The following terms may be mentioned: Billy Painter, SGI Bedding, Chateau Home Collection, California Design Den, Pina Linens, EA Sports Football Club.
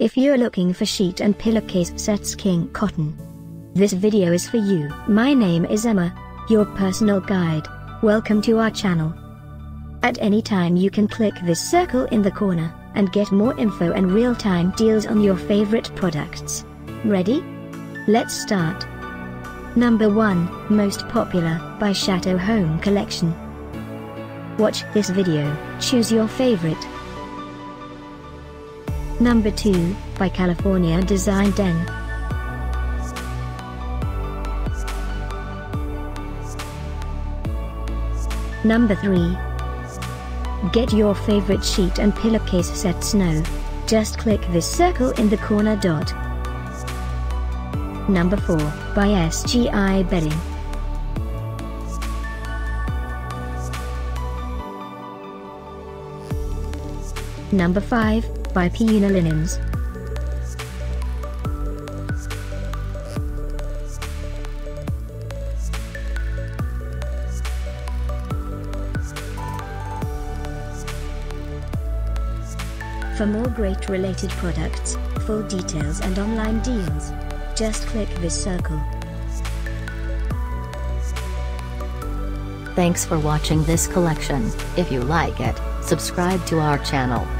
If you're looking for sheet and pillowcase sets King Cotton, this video is for you. My name is Emma, your personal guide. Welcome to our channel. At any time you can click this circle in the corner, and get more info and real-time deals on your favorite products. Ready? Let's start. Number 1, Most Popular, by Chateau Home Collection. Watch this video, choose your favorite. Number 2, by California Design Den. Number 3. Get your favorite sheet and pillowcase set Snow. Just click this circle in the corner dot. Number 4, by SGI Bedding. Number 5, by Pina Linens. For more great related products, full details and online deals, just click this circle. Thanks for watching this collection. If you like it, subscribe to our channel.